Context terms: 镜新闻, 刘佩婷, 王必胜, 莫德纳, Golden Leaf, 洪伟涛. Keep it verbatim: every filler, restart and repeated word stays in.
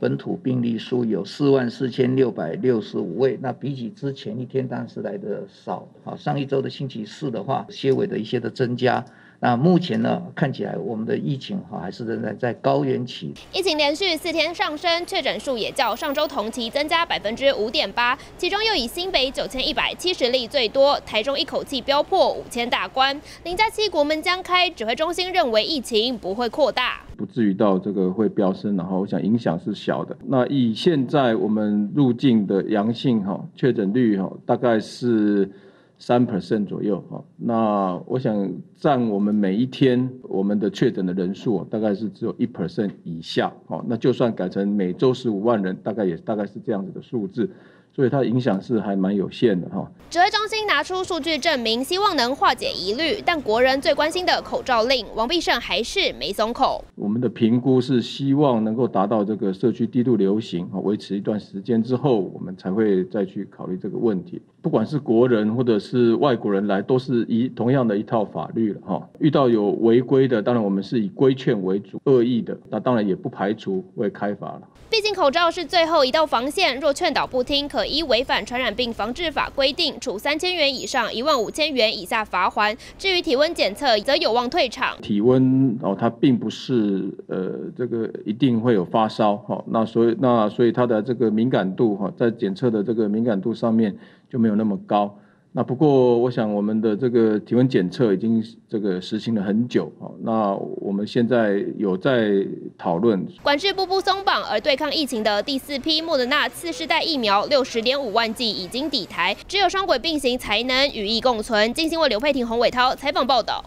本土病例数有四万四千六百六十五位，那比起之前一天当然是来的少啊。上一周的星期四的话，些微的一些的增加。那目前呢，看起来我们的疫情哈还是仍然在高原期。疫情连续四天上升，确诊数也较上周同期增加百分之五点八，其中又以新北九千一百七十例最多，台中一口气飙破五千大关。零加七国门将开，指挥中心认为疫情不会扩大，不至于到这个会飙升，然后我想影响是小的。那以现在我们入境的阳性哈确诊率哈大概是 百分之三 左右哈，那我想占我们每一天我们的确诊的人数大概是只有 百分之一 以下，那就算改成每周十五万人，大概也大概是这样子的数字。所以它影响是还蛮有限的哈。指挥中心拿出数据证明，希望能化解疑虑，但国人最关心的口罩令，王必胜还是没松口。我们的评估是希望能够达到这个社区低度流行啊，维持一段时间之后，我们才会再去考虑这个问题。不管是国人或者是外国人来，都是一同样的一套法律了哈。遇到有违规的，当然我们是以规劝为主，恶意的那当然也不排除会开罚了。毕竟口罩是最后一道防线，若劝导不听，可依违反传染病防治法规定，处三千元以上一万五千元以下罚锾。至于体温检测，则有望退场。体温哦，它并不是呃这个一定会有发烧哈、哦，那所以那所以它的这个敏感度哈、哦，在检测的这个敏感度上面就没有那么高。那不过我想我们的这个体温检测已经这个实行了很久啊，那我们现在有在讨论管制步步松绑，而对抗疫情的第四批莫德纳次世代疫苗六十点五万剂已经抵台，只有双轨并行才能与疫共存。镜新闻刘佩婷、洪伟涛采访报道。